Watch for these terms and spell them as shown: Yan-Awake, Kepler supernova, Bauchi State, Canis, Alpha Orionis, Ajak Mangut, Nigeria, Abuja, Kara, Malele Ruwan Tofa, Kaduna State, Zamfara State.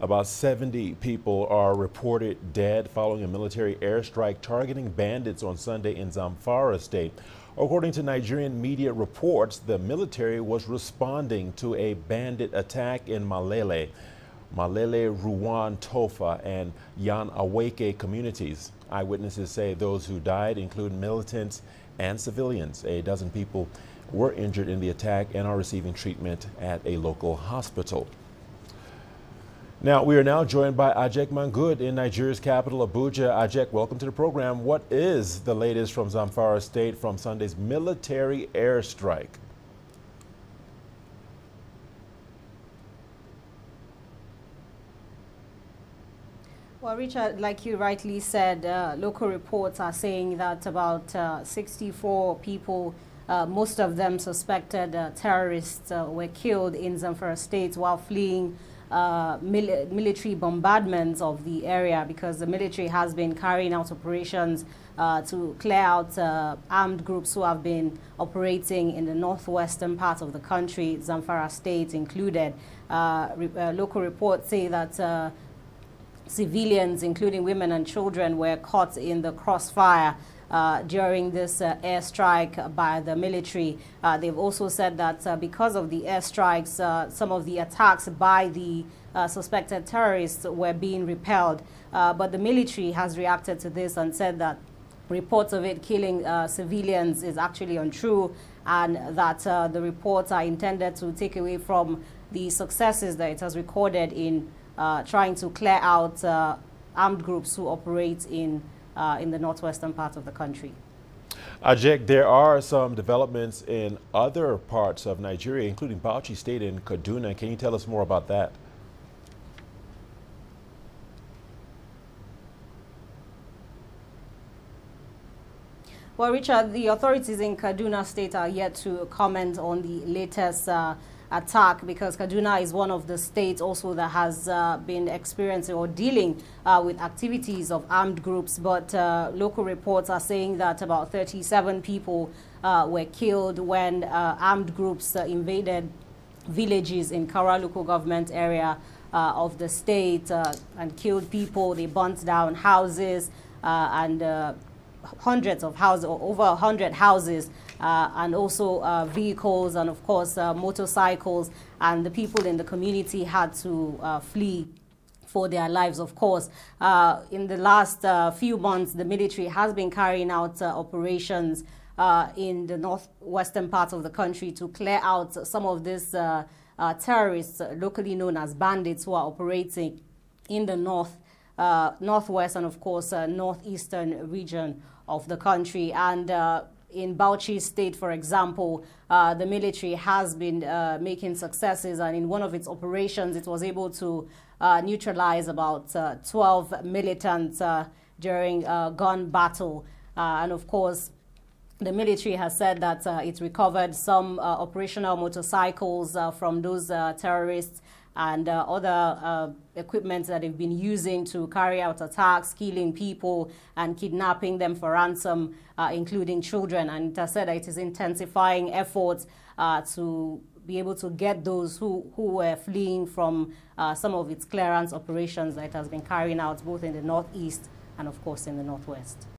About 70 people are reported dead following a military airstrike targeting bandits on Sunday in Zamfara State. According to Nigerian media reports, the military was responding to a bandit attack in Malele Ruwan Tofa and Yan-Awake communities. Eyewitnesses say those who died include militants and civilians. A dozen people were injured in the attack and are receiving treatment at a local hospital. Now, we are now joined by Ajak Mangut in Nigeria's capital, Abuja. Ajak, welcome to the program. What is the latest from Zamfara State from Sunday's military airstrike? Well, Richard, like you rightly said, local reports are saying that about 64 people, most of them suspected terrorists, were killed in Zamfara State while fleeing military bombardments of the area, because the military has been carrying out operations to clear out armed groups who have been operating in the northwestern part of the country, Zamfara State included. Local reports say that civilians, including women and children, were caught in the crossfire during this airstrike by the military. They've also said that because of the airstrikes, some of the attacks by the suspected terrorists were being repelled. But the military has reacted to this and said that reports of it killing civilians is actually untrue, and that the reports are intended to take away from the successes that it has recorded in trying to clear out armed groups who operate in the northwestern part of the country. Ajak, there are some developments in other parts of Nigeria, including Bauchi State and Kaduna. Can you tell us more about that? Well, Richard, the authorities in Kaduna State are yet to comment on the latest attack, because Kaduna is one of the states also that has been experiencing or dealing with activities of armed groups. But local reports are saying that about 37 people were killed when armed groups invaded villages in Kara local government area of the state and killed people. They burnt down houses and hundreds of houses, or over 100 houses, and also vehicles, and of course motorcycles, and the people in the community had to flee for their lives, of course. In the last few months, the military has been carrying out operations in the northwestern part of the country to clear out some of these terrorists, locally known as bandits, who are operating in the northwest and, of course, northeastern region of the country. And in Bauchi State, for example, the military has been making successes, and in one of its operations, it was able to neutralize about 12 militants during a gun battle. And, of course, the military has said that it recovered some operational motorcycles from those terrorists, and other equipment that they've been using to carry out attacks, killing people and kidnapping them for ransom, including children. And it has said that it is intensifying efforts to be able to get those who were fleeing from some of its clearance operations that it has been carrying out both in the northeast and, of course, in the northwest.